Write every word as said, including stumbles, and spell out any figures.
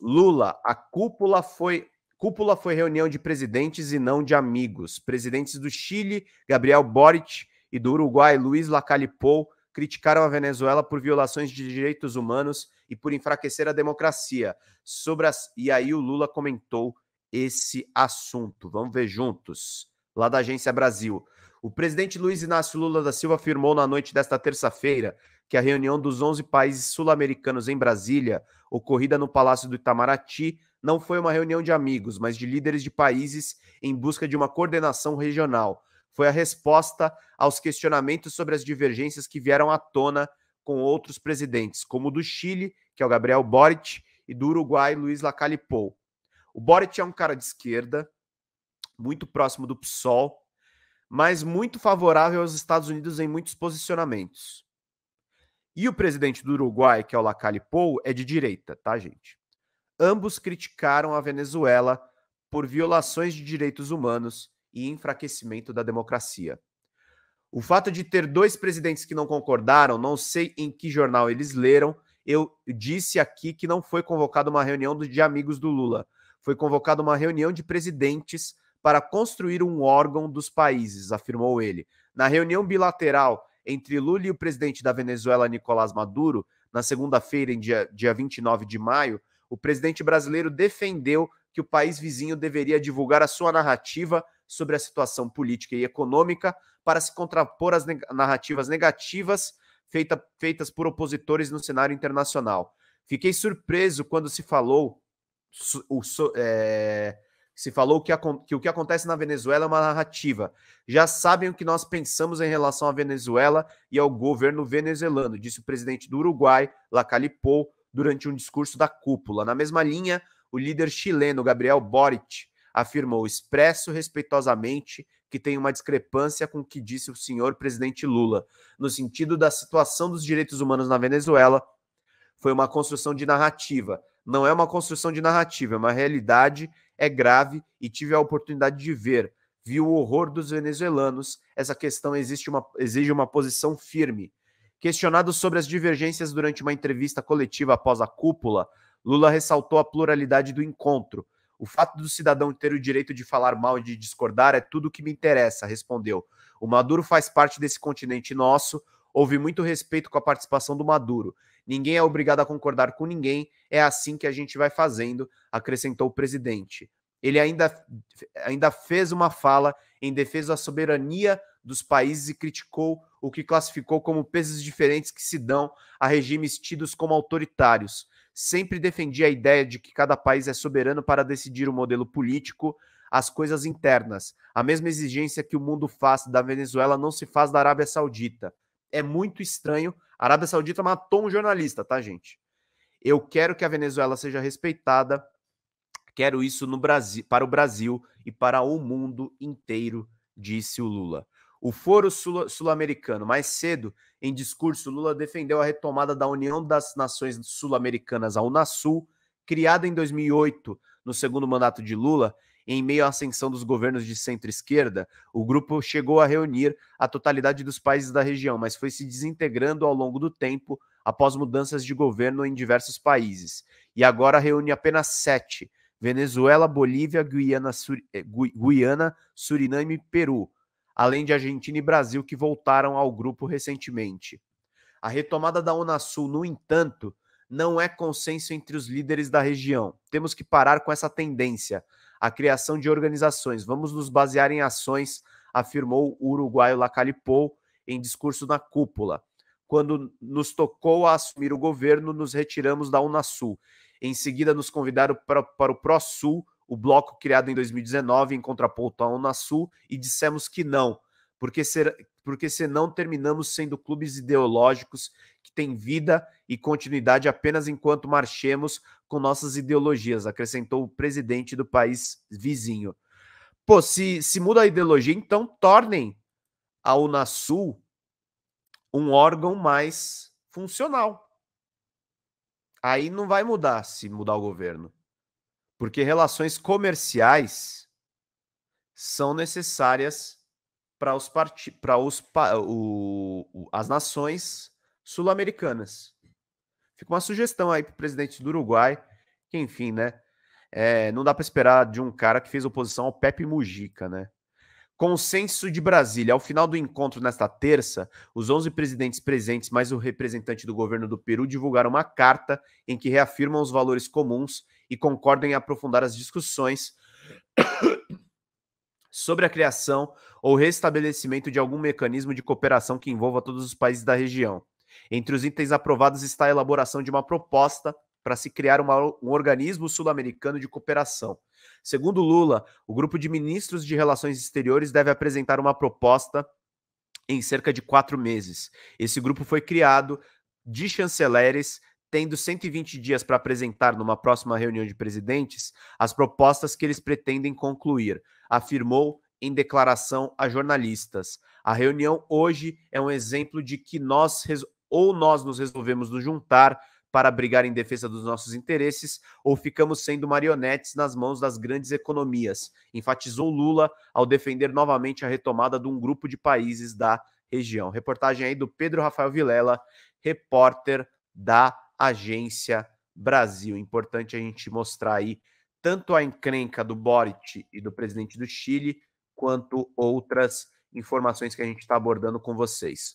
Lula, a cúpula foi... Cúpula foi reunião de presidentes e não de amigos. Presidentes do Chile, Gabriel Boric, e do Uruguai, Luis Lacalle Pou, criticaram a Venezuela por violações de direitos humanos e por enfraquecer a democracia. Sobre as... E aí o Lula comentou esse assunto. Vamos ver juntos. Lá da Agência Brasil. O presidente Luiz Inácio Lula da Silva afirmou na noite desta terça-feira que a reunião dos onze países sul-americanos em Brasília, ocorrida no Palácio do Itamaraty, não foi uma reunião de amigos, mas de líderes de países em busca de uma coordenação regional. Foi a resposta aos questionamentos sobre as divergências que vieram à tona com outros presidentes, como o do Chile, que é o Gabriel Boric, e do Uruguai, Luis Lacalle Pou. O Boric é um cara de esquerda, muito próximo do P SOL, mas muito favorável aos Estados Unidos em muitos posicionamentos. E o presidente do Uruguai, que é o Lacalle Pou, é de direita, tá, gente? Ambos criticaram a Venezuela por violações de direitos humanos e enfraquecimento da democracia. O fato de ter dois presidentes que não concordaram, não sei em que jornal eles leram, eu disse aqui que não foi convocada uma reunião de amigos do Lula. Foi convocada uma reunião de presidentes para construir um órgão dos países, afirmou ele. Na reunião bilateral entre Lula e o presidente da Venezuela, Nicolás Maduro, na segunda-feira, em dia, dia vinte e nove de maio, o presidente brasileiro defendeu que o país vizinho deveria divulgar a sua narrativa sobre a situação política e econômica para se contrapor às neg- narrativas negativas feita, feitas por opositores no cenário internacional. Fiquei surpreso quando se falou... Su, o, so, é... Se falou que, a, que o que acontece na Venezuela é uma narrativa. Já sabem o que nós pensamos em relação à Venezuela e ao governo venezuelano, disse o presidente do Uruguai, Lacalle Pou, durante um discurso da cúpula. Na mesma linha, o líder chileno, Gabriel Boric, afirmou, expresso respeitosamente, que tem uma discrepância com o que disse o senhor presidente Lula, no sentido da situação dos direitos humanos na Venezuela. Foi uma construção de narrativa. Não é uma construção de narrativa, é uma realidade... É grave e tive a oportunidade de ver. Vi o horror dos venezuelanos. Essa questão existe uma, exige uma posição firme. Questionado sobre as divergências durante uma entrevista coletiva após a cúpula, Lula ressaltou a pluralidade do encontro. O fato do cidadão ter o direito de falar mal e de discordar é tudo o que me interessa, respondeu. O Maduro faz parte desse continente nosso. Houve muito respeito com a participação do Maduro. Ninguém é obrigado a concordar com ninguém, é assim que a gente vai fazendo, acrescentou o presidente. Ele ainda, ainda fez uma fala em defesa da soberania dos países e criticou o que classificou como pesos diferentes que se dão a regimes tidos como autoritários. Sempre defendi a ideia de que cada país é soberano para decidir o modelo político, as coisas internas. A mesma exigência que o mundo faz da Venezuela não se faz da Arábia Saudita. É muito estranho. A Arábia Saudita matou um jornalista, tá, gente? Eu quero que a Venezuela seja respeitada. Quero isso no Brasil, para o Brasil e para o mundo inteiro, disse o Lula. O Foro Sul-Americano. Mais cedo, em discurso, Lula defendeu a retomada da União das Nações Sul-Americanas, a UNASUL, criada em dois mil e oito, no segundo mandato de Lula. Em meio à ascensão dos governos de centro-esquerda, o grupo chegou a reunir a totalidade dos países da região, mas foi se desintegrando ao longo do tempo após mudanças de governo em diversos países. E agora reúne apenas sete: Venezuela, Bolívia, Guiana, Sur... Guiana, Suriname e Peru, além de Argentina e Brasil, que voltaram ao grupo recentemente. A retomada da UNASUL, no entanto, não é consenso entre os líderes da região. Temos que parar com essa tendência. A criação de organizações. Vamos nos basear em ações, afirmou o uruguaio Lacalle Pou em discurso na cúpula. Quando nos tocou a assumir o governo, nos retiramos da UNASUL. Em seguida, nos convidaram para, para o ProSul, o bloco criado em dois mil e dezenove, em contraponto à UNASUL, e dissemos que não, porque, ser, porque senão terminamos sendo clubes ideológicos que têm vida e continuidade apenas enquanto marchemos com nossas ideologias, acrescentou o presidente do país vizinho. Pô, se, se muda a ideologia, então tornem a UNASUL um órgão mais funcional. Aí não vai mudar se mudar o governo, porque relações comerciais são necessárias para os part... para os pa... o... as nações sul-americanas. Fica uma sugestão aí para o presidente do Uruguai que, enfim, né? É, não dá para esperar de um cara que fez oposição ao Pepe Mujica, né? Consenso de Brasília. Ao final do encontro nesta terça, os onze presidentes presentes, mais o representante do governo do Peru, divulgaram uma carta em que reafirmam os valores comuns e concordam em aprofundar as discussões sobre a criação ou restabelecimento de algum mecanismo de cooperação que envolva todos os países da região. Entre os itens aprovados está a elaboração de uma proposta para se criar uma, um organismo sul-americano de cooperação. Segundo Lula, o grupo de ministros de relações exteriores deve apresentar uma proposta em cerca de quatro meses. Esse grupo foi criado de chanceleres, tendo cento e vinte dias para apresentar numa próxima reunião de presidentes as propostas que eles pretendem concluir, afirmou em declaração a jornalistas. A reunião hoje é um exemplo de que nós ou nós nos resolvemos nos juntar para brigar em defesa dos nossos interesses, ou ficamos sendo marionetes nas mãos das grandes economias, enfatizou Lula ao defender novamente a retomada de um grupo de países da região. Reportagem aí do Pedro Rafael Vilela, repórter da Agência Brasil. Importante a gente mostrar aí tanto a encrenca do Boric e do presidente do Chile, quanto outras informações que a gente está abordando com vocês.